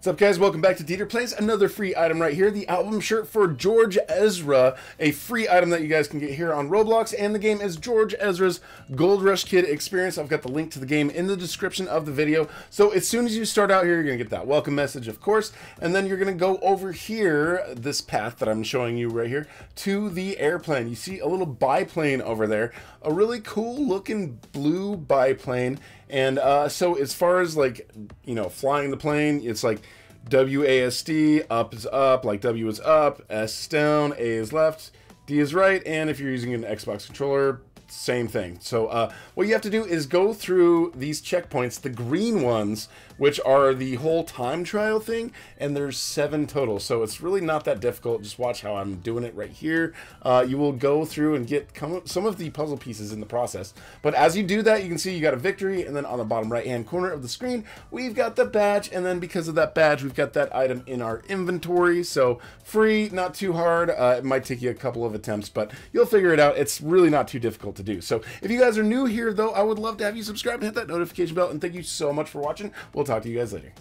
What's up, guys? Welcome back to Deeter Plays. Another free item right here, the album shirt for George Ezra, a free item that you guys can get here on Roblox, and the game is George Ezra's Gold Rush Kid Experience. I've got the link to the game in the description of the video. So as soon as you start out here, you're gonna get that welcome message, of course, and then you're gonna go over here, this path that I'm showing you right here, to the airplane. You see a little biplane over there, a really cool looking blue biplane. And so as far as, like, you know, flying the plane, it's like WASD, up is up, like W is up, S is down, A is left, D is right, and if you're using an Xbox controller, same thing. So what you have to do is go through these checkpoints, the green ones, which are the whole time trial thing, and there's 7 total, so it's really not that difficult. Just watch how I'm doing it right here. You will go through and get some of the puzzle pieces in the process, but as you do that, you can see you got a victory, and then on the bottom right hand corner of the screen we've got the badge, and then because of that badge we've got that item in our inventory. So free, not too hard. It might take you a couple of attempts, but you'll figure it out. It's really not too difficult to do. So if you guys are new here though, I would love to have you subscribe and hit that notification bell, and thank you so much for watching. We'll talk to you guys later.